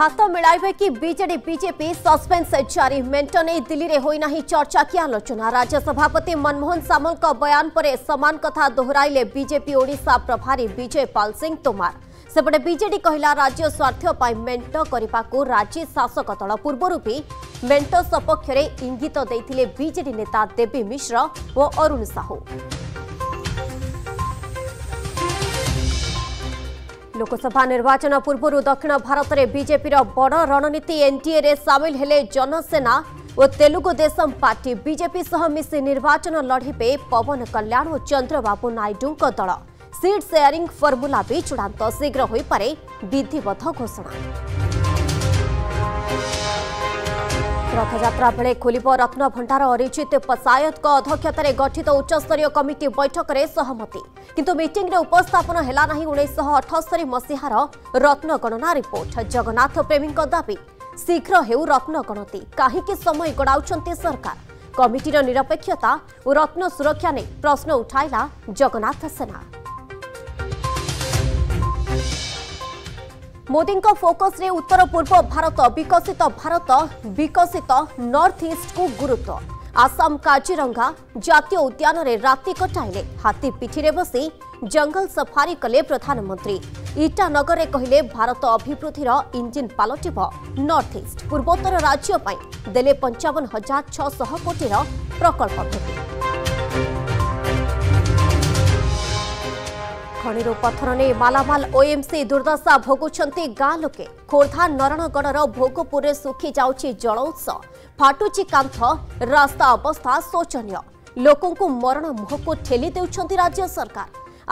हस्त मिले कि बीजेडी बीजेपी सस्पेन्स जारी मेंटने दिल्ली में होना चर्चा की आलोचना। राज्य सभापति मनमोहन सामंत बयान पर सामान कथा दोहराइले बीजेपी ओडिशा प्रभारी विजयपाल सिंह तोमार। सेपटे बीजेडी कहला राज्य स्वार्थपाई मेंट करने राज्य शासक दल पूर्वर भी मेंट सपक्ष में इंगित देते बीजेडी नेता देवी मिश्र और अरुण साहू। लोकसभा निर्वाचन पूर्व दक्षिण भारत में बीजेपी बड़ रणनीति एनडीए रे सामिल हेले जनसेना और तेलुगु देशम पार्टी। बीजेपी सह मिसी निर्वाचन लड़े पवन कल्याण और चंद्रबाबू नायडू दल। सीट शेयरिंग फॉर्मूला भी चूड़ांत शीघ्र हो पारे विधिवत घोषणा। रथयात्रा बेले खोलिब रत्न भंडार। अरिजित पसायत अध्यक्षतार गठित उच्चस्तरीय कमिटी बैठक में सहमति किंतु मीटिंग रे उपस्थापन हेला नाही 1978 मसीहार रत्न गणना रिपोर्ट। जगन्नाथ प्रेमी दाबी शीघ्र हेउ रत्न गणति, काहीकि समय गड़ाउछंती सरकार। कमिटीर निरपेक्षता और रत्न सुरक्षा ने प्रश्न उठाइला जगन्नाथ सेना। मोदी फोकस रे उत्तर पूर्व भारत विकसित नॉर्थ ईस्ट को गुरुत्व। आसाम काजीरंगा जातीय उद्यान रे राति कटाइले, हाथी पिठी रे बसी जंगल सफारी कले प्रधानमंत्री। ईटानगर रे कहले भारत अभिवृद्धिर इंजिन पालटिब नॉर्थ ईस्ट। पूर्वोत्तर राज्य पई देले 55,600 कोटी प्रकल्प। खनिरो पत्थर ने मालामाल ओएमसी दुर्दशा भोगुंट गाँ लोके। खोर्धा नरणगड़र भोगपुर में सुखी जाऊँगी जल उत्स, फाटुची कांथ, रास्ता अवस्था शोचनीय। लोकों को मरण मुह को ठेली देउछंती राज्य सरकार।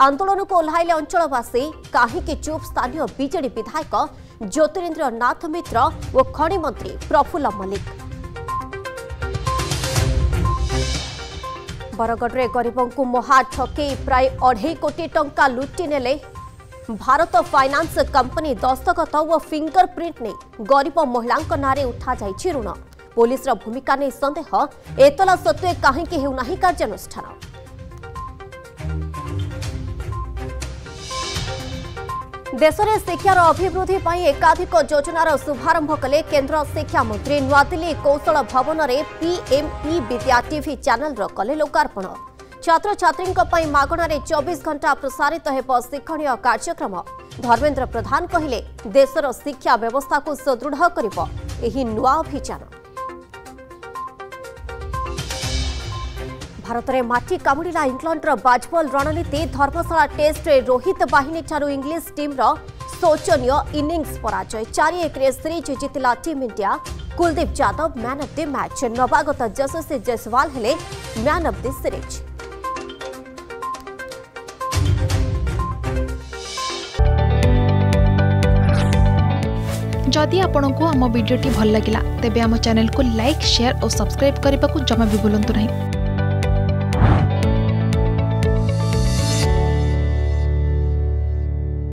आंदोलन को ओह्लाइले अंचलवासी, काहीकि चुप स्थानीय बीजेडी विधायक ज्योतिरेन्द्रनाथ मित्र और खनि मंत्री प्रफुल्ल मल्लिक। बरगढ़ में गरीबों महा ठकई प्राय 2.5 कोटी टंका लुटि नेले भारत फाइनांस कंपनी। दस्तखत व फिंगरप्रिंट नहीं गरीब महिला नारे उठा जाइछि ऋण। पुलिस भूमिका नहीं संदेह, एतला सत्वे कहीं हेउना कार्यानुष्ठान। देश में शिक्षार अभिवृद्धि एकाधिक योजनार शुभारंभ कले केन्द्र शिक्षा मंत्री। नुआदिल्ली कौशल भवन में पीएमई विद्या टीवी चैनल कले लोकार्पण। छात्र छात्री मागणार 24 घंटा प्रसारित हो शिक्षणीय कार्यक्रम। धर्मेंद्र प्रधान कहिले देशर शिक्षा व्यवस्था को सुदृढ़ करिबो एही नुआ अभियान। भारत में माटी कामुड़िला इंग्लैंडर बाजबल रणनीति। धर्मशाला टेस्ट रे रोहित बाहिनी ठारू इंग्लिश टीम रो शोचनीय इनिंग्स पराजय। 4-1 रे सीरीज जीतिला team India. Kuldeep Yadav man of the match. नवागत यशस्वी जयसवाल हेले मैन ऑफ द सीरीज। जदि आपंक आम भिडी भल लगा तेब चैनल को लाइक, शेयर और सब्सक्राइब करने को जमा भी भूलु ना।